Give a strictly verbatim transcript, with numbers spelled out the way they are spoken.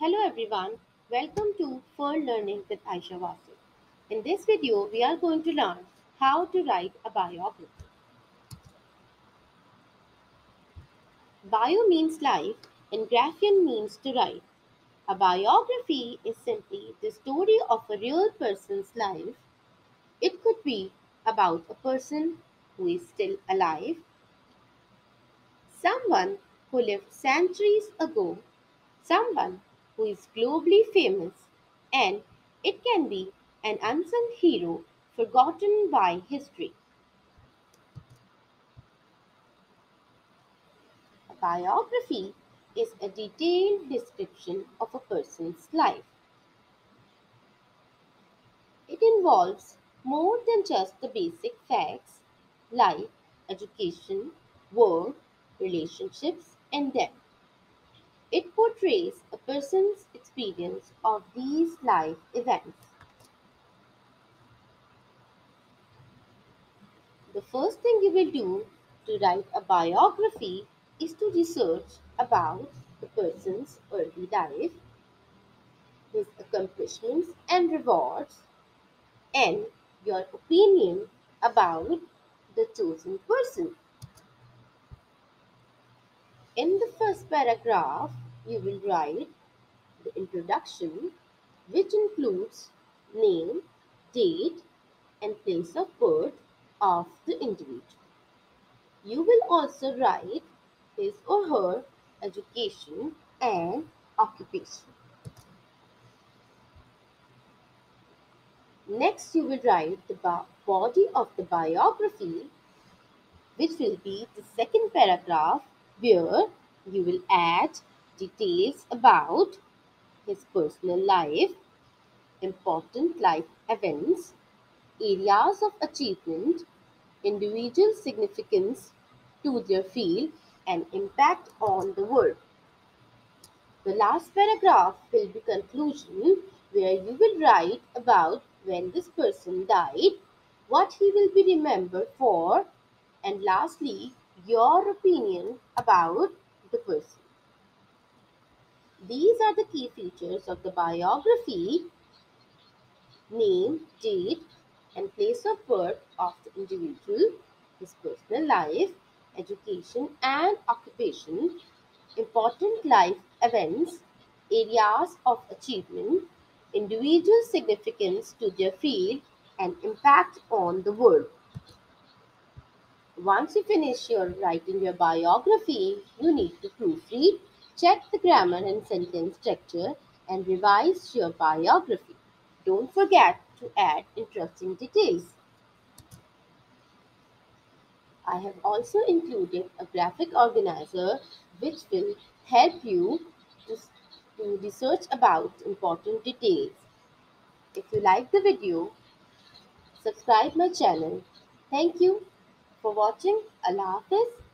Hello everyone, welcome to For Learning with Ayesha Wasiq. In this video, we are going to learn how to write a biography. Bio means life and graphian means to write. A biography is simply the story of a real person's life. It could be about a person who is still alive, someone who lived centuries ago, someone who is globally famous, and it can be an unsung hero forgotten by history. A biography is a detailed description of a person's life. It involves more than just the basic facts like education, work, relationships, and death. It portrays a person's experience of these life events. The first thing you will do to write a biography is to research about the person's early life, his accomplishments and rewards, and your opinion about the chosen person. In the first paragraph, you will write the introduction, which includes name, date, and place of birth of the individual. You will also write his or her education and occupation. Next, you will write the body of the biography, which will be the second paragraph, where you will add details about his personal life, important life events, areas of achievement, individual significance to their field, and impact on the world. The last paragraph will be conclusion, where you will write about when this person died, what he will be remembered for, and lastly, your opinion about the person. These are the key features of the biography: name, date, and place of birth of the individual, his personal life, education and occupation, important life events, areas of achievement, individual significance to their field, and impact on the world. Once you finish your writing your biography, you need to proofread, check the grammar and sentence structure, and revise your biography. Don't forget to add interesting details. I have also included a graphic organizer which will help you to, to research about important details. If you like the video, subscribe my channel. Thank you for watching. Allah Hafiz.